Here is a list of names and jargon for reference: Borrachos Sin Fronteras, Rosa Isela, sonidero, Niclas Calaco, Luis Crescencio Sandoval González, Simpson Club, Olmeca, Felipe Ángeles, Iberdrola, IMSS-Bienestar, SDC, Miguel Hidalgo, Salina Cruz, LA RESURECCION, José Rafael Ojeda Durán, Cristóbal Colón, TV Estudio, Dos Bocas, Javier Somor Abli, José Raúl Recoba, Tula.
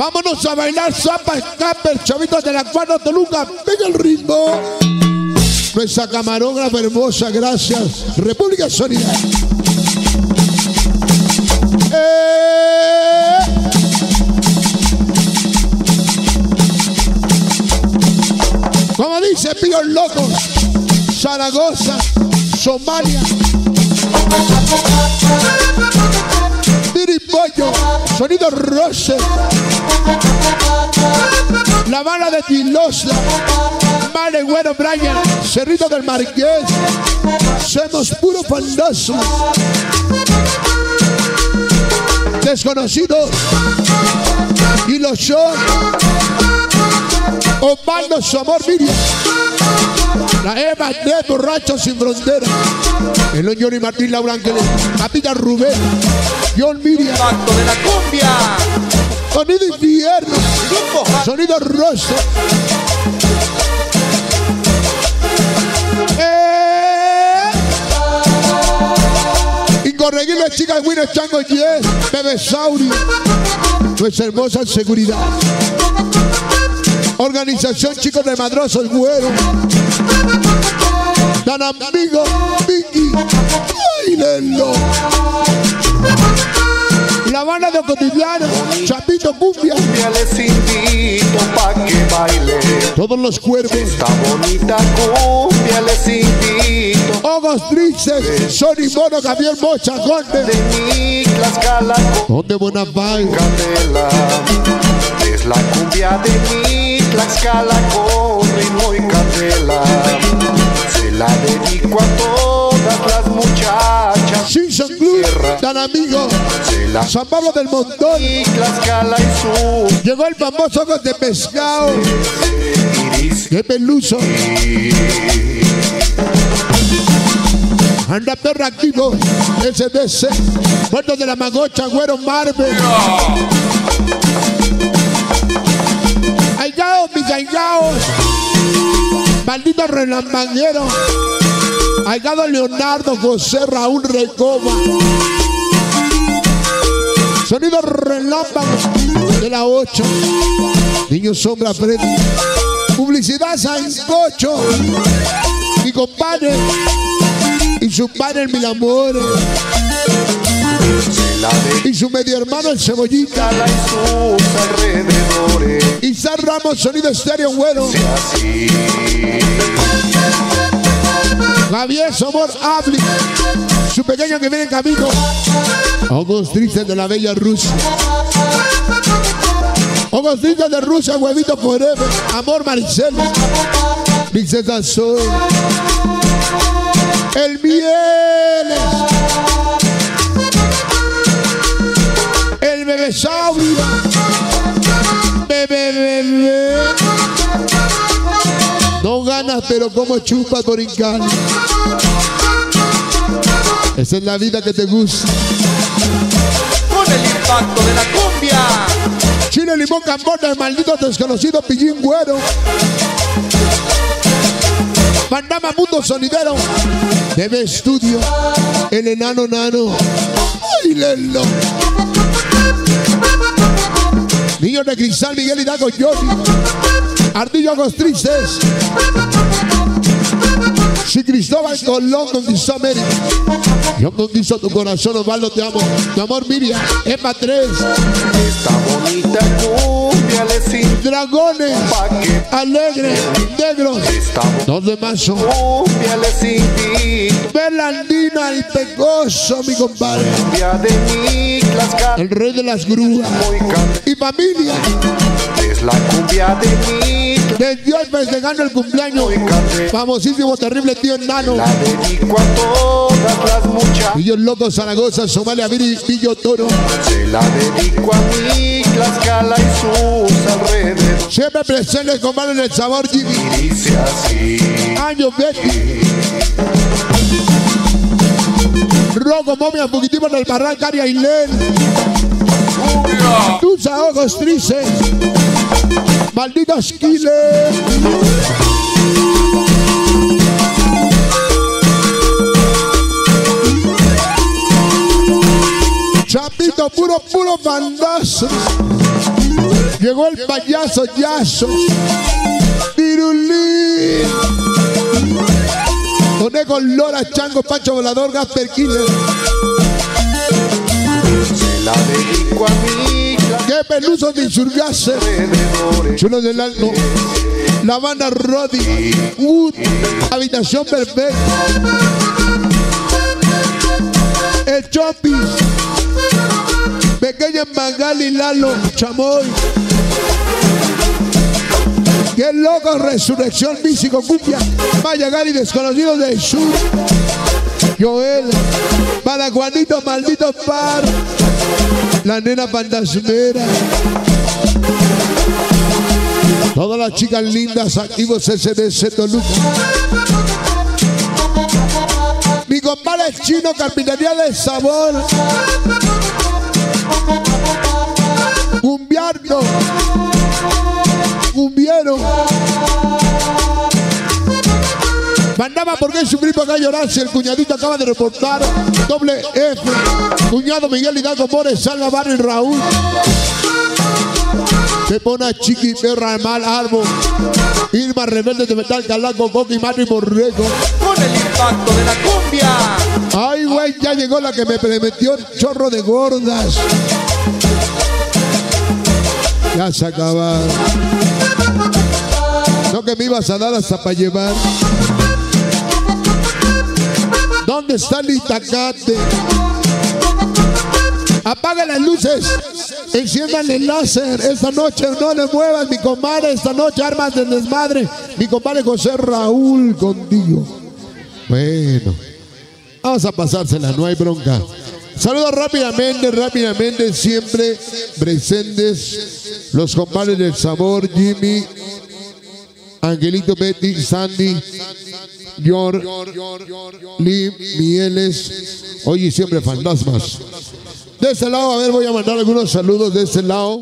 Vámonos a bailar Zapa Scamper, chavitos de la Cuadra Toluca. Venga el ritmo. Nuestra camarógrafa hermosa, gracias. República Sólida. Como dice Pío Loco, Zaragoza, Somalia, Tiripollo, Sonido Roce, La Habana de Tilosa, Manegüero Bryan, Cerrito del Marqués. Somos puro fantasma, Desconocidos y los shows. Osvaldo Somor Miriam, la Eva de Borrachos Sin Fronteras, el Johnny Martín Laura Ángeles, Capita Rubén, John Miriam, Pacto de la Cumbia, Sonido Infierno, Sonido Rosa. Incorregible Chicas Winner Chango Yes, Bebe Sauri, nuestra hermosa seguridad. Organización Chicos de Madroso, el Güero. Tan Amigo, Vicky. ¡Bailenlo! La Habana de Cotidiano, Chapito Cumbia. Les invito pa' que bailen. Todos los cuerpos. Esta bonita cumbia les invito. Ojos tristes, Sony Mono, Javier Mocha, Conde. De Niclas Calaco. Donde Bonafay. Candela. Es la cumbia de mí. Tlaxcala con ritmo y candela. Se la dedico a todas las muchachas. Simpson Club, Tan Amigo, San Pablo del Montón. Tlaxcala y su. Llegó el famoso Ojos de Pescado de Peluso. Anda Perra Activo, SDC, Puerto de la Magocha, Güero Marvel. Aigaos, mis aigaos, maldito relambaguero, aigado Leonardo, José Raúl Recoba, Sonido Relámpago de la 8, Niño Sombra Frente, Publicidad Sancocho, mi compadre y su padre Mil Amores. Y su medio hermano el Cebollita y San Ramos, Sonido Estéreo, Bueno Javier Somor Abli, su pequeño que viene en camino. Ojos Tristes de la Bella Rusia, Ojos Tristes de Rusia, Huevito Forever, Amor Maricela, Princesa Sol, El Mieles, Bebe Sauri, bebe. No ganas, pero como chupas Borincal. Esa es la vida que te gusta. Con el impacto de la cumbia. Chile, limón, cambona, el maldito desconocido, Pillín Güero. Mandama Mundo Sonidero, TV Estudio, el enano nano. ¡Ay, lelo! Niños de Cristal, Miguel Hidalgo, Jordi Ardillo, Ojos Tristes. Si Cristóbal Colón conquistó América, yo conquisto tu corazón. Osvaldo, te amo. Tu amor, Miriam, Emma 3. Esta bonita cumbia les invito. Dragones, Alegre, Negros. 2 de mayo. Cumbia les invito. Belandino, el Pecoso, mi compadre. Cumbia de Niclas Calaco. El Rey de las Grúas. Y familia. Es la cumbia de Niclas. De Dios festejando el cumpleaños, famosísimo, terrible tío enano. La dedico a todas las muchachas. Y yo loco, Zaragoza, Somalia, Villo Toro. Se la dedico a mí, Tlaxcala y sus alrededores. Siempre presente con mal en el sabor, Jimmy. Dice así. Año Betty. Roco, Momia, Fugitivo en el Barranca, Aria y Len. Tus Ojos Tristes. Malditos Quiles. Chapito puro, puro bandazo. Llegó el payaso Yaso. Pirulí. Toné con Lora, Chango, Pancho Volador, Gasper Killer. Se la dedico a mi hija. Que peluso de insurgase. Chulo del alto. La banda Roddy. Habitación perfecta. El Chopis, Pequeña Magali, Lalo, Chamoy. Qué loco, Resurrección, Mísico, Cumbia, Mayagari, Desconocidos del Sur. Joel, para Juanito, Maldito Par. La Nena Fantasmera. Todas las chicas lindas, activos SDC Toluca. Mi compadre el Chino, Carpintería del Sabor. Cumbiardo. Cumbiero. Mandaba porque su primo acá llorarse. El cuñadito acaba de reportar. Doble F. Cuñado Miguel Hidalgo Mores, Salva Barrio y Raúl. Se pone Chiqui, Perra, Mal, Árbol. Irma, Rebelde de Metal, Calaco, Coqui, Mano y Borrego. Con el impacto de la cumbia. Ay, güey, ya llegó la que me prometió el chorro de gordas. Ya se acabaron. No que me ibas a dar hasta para llevar. ¿Dónde está el Itacate? Apaga las luces. Enciendan el láser, esta noche no le muevan, mi compadre, esta noche armas de desmadre, mi compadre José Raúl contigo. Bueno, vamos a pasársela, no hay bronca. Saludos rápidamente, siempre presentes los compadres del sabor, Jimmy, Angelito, Betty, Sandy, George, Lee, Mieles, hoy y siempre fantasmas. De ese lado, a ver, voy a mandar algunos saludos de ese lado.